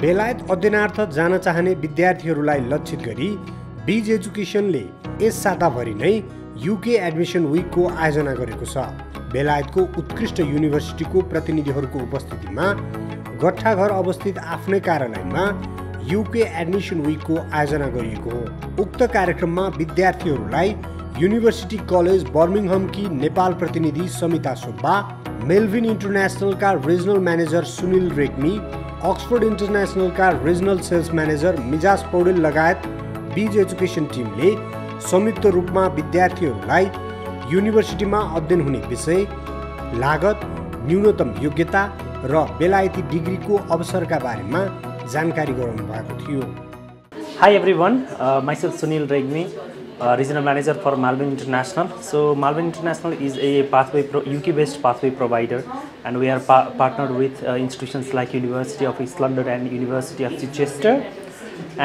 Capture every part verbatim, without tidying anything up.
बेलायत अध्ययनार्थ जान चाहने विद्यार्थीहरूलाई लक्षित गरी बिज एजुकेशनले यस साताभरि नै यूके एडमिशन वीक को आयोजना गरेको छ। बेलायतको उत्कृष्ट युनिभर्सिटीको प्रतिनिधिहरूको उपस्थितिमा गट्ठाघर अवस्थित आफ्नै कार्यालयमा यूके एडमिशन वीक को आयोजना गरिएको हो। उक्त कार्यक्रममा विद्यार्थीहरूलाई युनिवर्सिटी कलेज बर्मिंघम की नेपाल प्रतिनिधि समिता सुब्बा, मेलभिन इंटरनेशनल का regional manager Sunil Regmi, Oxford international का regional sales manager Mijas Paudel लगायत बीज एजुकेशन टीम ने संयुक्त रूप में विद्यार्थीहरूलाई यूनिवर्सिटी में अध्ययन होने विषय, लागत, न्यूनतम योग्यता र बेलायती डिग्री को अवसर का बारे में जानकारी गराउनु भएको थियो। Hi everyone, myself Sunil Regmi, Uh, regional manager for Malvern International. So Malvern International is a pathway pro U K based pathway provider, and we are pa partnered with uh, institutions like University of East London and University of Chichester.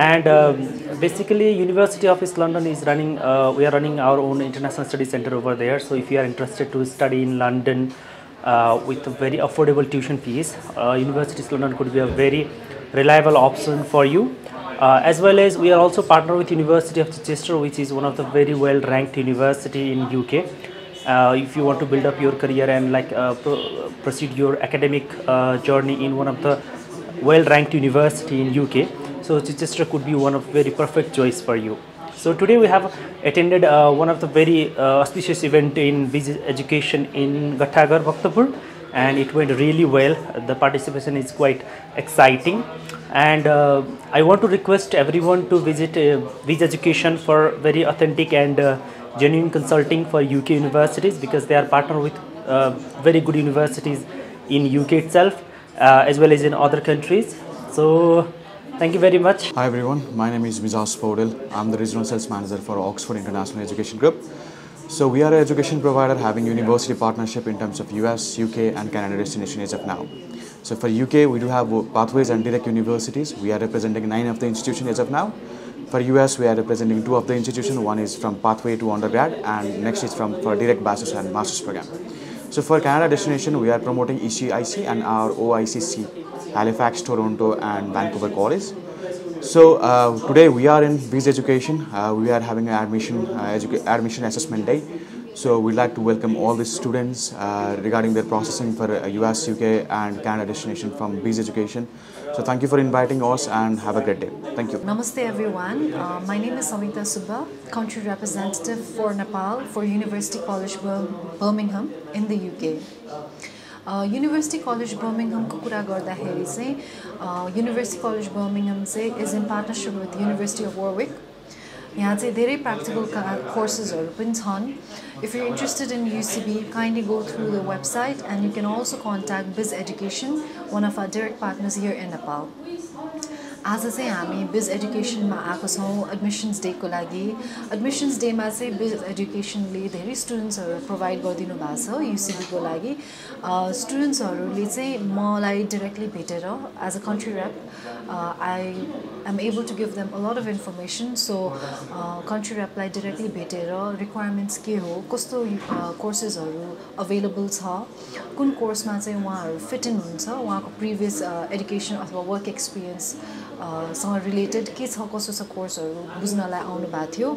And uh, basically University of East London is running, uh, we are running our own international study center over there. So if you are interested to study in London uh, with very affordable tuition fees, uh, University of London could be a very reliable option for you. Uh, as well as we are also partnered with University of Chichester, which is one of the very well ranked university in U K. Uh, if you want to build up your career and like uh, pro proceed your academic uh, journey in one of the well ranked university in U K, so Chichester could be one of very perfect choice for you. So today we have attended uh, one of the very uh, auspicious event in Bizz Education in Ghathagar, Bhaktapur, and it went really well. The participation is quite exciting, and uh, I want to request everyone to visit uh, Bizz Education for very authentic and uh, genuine consulting for U K universities, because they are partnered with uh, very good universities in U K itself uh, as well as in other countries. So thank you very much. Hi everyone, my name is Mizaus Fodil. I'm the Regional Sales Manager for Oxford International Education Group. So we are an education provider having university partnership in terms of U S, U K and Canada destination as of now. So for U K, we do have pathways and direct universities. We are representing nine of the institutions as of now. For U S, we are representing two of the institutions. One is from pathway to undergrad, and next is from for direct bachelor's and master's program. So for Canada destination, we are promoting E C I C and our O I C C, Halifax, Toronto and Vancouver college. So uh, today we are in Bizz Education. Uh, we are having an admission uh, admission assessment day. So we'd like to welcome all the students uh, regarding their processing for U S, U K and Canada destination from Bizz Education. So thank you for inviting us and have a great day. Thank you. Namaste everyone. Uh, my name is Samita Subba, country representative for Nepal for University College Birmingham in the U K. University College Birmingham ko kura garda heri se, University College Birmingham se is in partnership with University of Warwick. यहाँ चाहिँ धेरै practical courses पनि छन्. If you're interested in U C B, kindly go through the website, and you can also contact Bizz Education, one of our direct partners here in Nepal. आज चाहिँ हामी Bizz Education मा आएको छौं admissions day को लागि. Admissions day मा चाहिँ Bizz Education ले धेरै स्टुडेन्ट्सहरु प्रोवाइड गर्दिनु भएको छ यूसीबी को लागि. स्टुडेन्ट्सहरुले चाहिँ मलाई डाइरेक्टली भेटेर as a country rep I am able to give them a lot of information. So country rep लाई डाइरेक्टली भेटेर रिक्वायरमेन्ट्स के हो, कस्तो कोर्सेसहरु अवेलेबल छ, कुन कोर्समा चाहिँ उहाँहरु फिट इन हुन्छ, उहाँको प्रिभियस एजुकेशन अथवा वर्क एक्सपिरियन्स सँग रिलेटेड के छ, कसो छ कोर्सहरु बुझ्नलाई आउनु भएको थियो.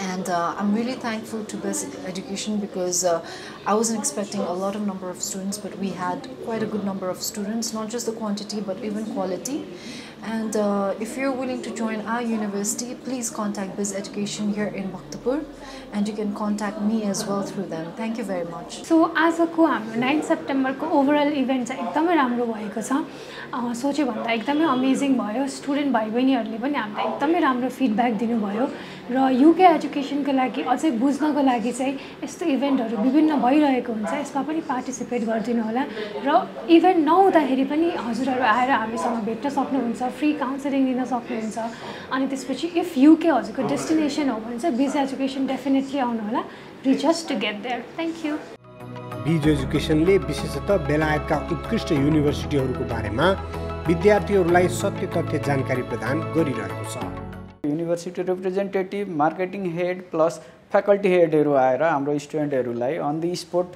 And I am really thankful to Bizz Education because I wasn't expecting a lot of number of students, but we had quite a good number of students, not just the quantity but even quality. And uh, if you're willing to join our university, please contact Bizz Education here in Bhaktapur, and you can contact me as well through them. Thank you very much. So as a ko hamro ninth September ko overall event cha ekdamai राम्रो भएको छ. सोचे भन्दा एकदमै amazing भयो. Student भाइ बहिनीहरुले पनि हामीलाई एकदमै राम्रो फिडब्याक दिनुभयो र युके एजुकेशन को लागि अझै बुझ्नको लागि चाहिँ यस्तो इभेन्टहरु विभिन्न भइरहेको हुन्छ, यसमा पनि पार्टिसिपेट गर्दिनु होला. र इभेन्ट नहुँदाखेरि पनि हजुरहरु आएर हामीसँग भेट्न सक्नुहुन्छ, फ्री काउन्सिलिङ दिन सक्नुहुन्छ. अनि त्यसपछि इफ यूके हजुरको डेस्टिनेसन हो भने चाहिँ Bizz Education डेफिनेटली आउनु होला. We just to get there. Thank you. Bizz Educationले विशेषतः बेलायतका उत्कृष्ट युनिभर्सिटीहरूको बारेमा विद्यार्थीहरूलाई सत्य तथ्य जानकारी प्रदान गरिरहेको छ. University representative, marketing head plus faculty हेडहरू आएर हाम्रो स्टुडेन्टहरूलाई on the spot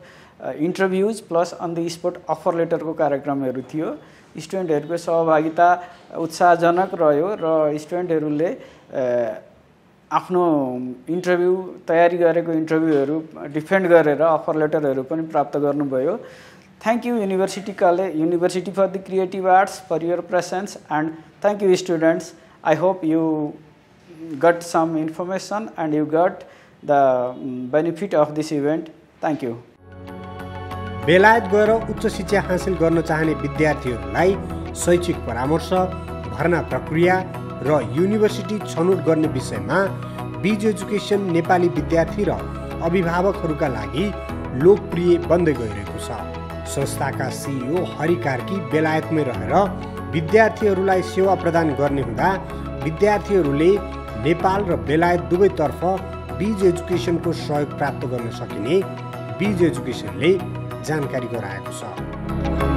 interviews plus on the spot offer लेटरको कार्यक्रमहरू थियो. स्टुडेन्टहरुको सहभागिता उत्साहजनक रह्यो र स्टुडेन्टहरुले आफ्नो इन्टरभ्यु तयारी गरेको इन्टरभ्युहरु डिफेन्ड गरेर अफर लेटरहरु पनि प्राप्त गर्नुभयो. Thank you University College, University for the Creative Arts for your presence, and thank you students. I hope you got some information and you got the benefit of this event. Thank you. बेलायत गएर उच्च शिक्षा हासिल गर्न चाहने विद्यार्थीहरूलाई शैक्षिक परामर्श, भर्ना प्रक्रिया र युनिभर्सिटी छनौट गर्ने विषयमा बिज एजुकेशन नेपाली विद्यार्थी र अभिभावकहरूका लागि लोकप्रिय बन्दै गइरहेको छ. संस्थाका सीईओ हरि कार्की बेलायतमै रहेर विद्यार्थीहरूलाई सेवा प्रदान गर्ने हुँदा विद्यार्थीहरूले नेपाल र बेलायत दुवैतर्फ बिज एजुकेशनको सहयोग प्राप्त गर्न सकिने बिज एजुकेशनले जानकारी गराएको छ.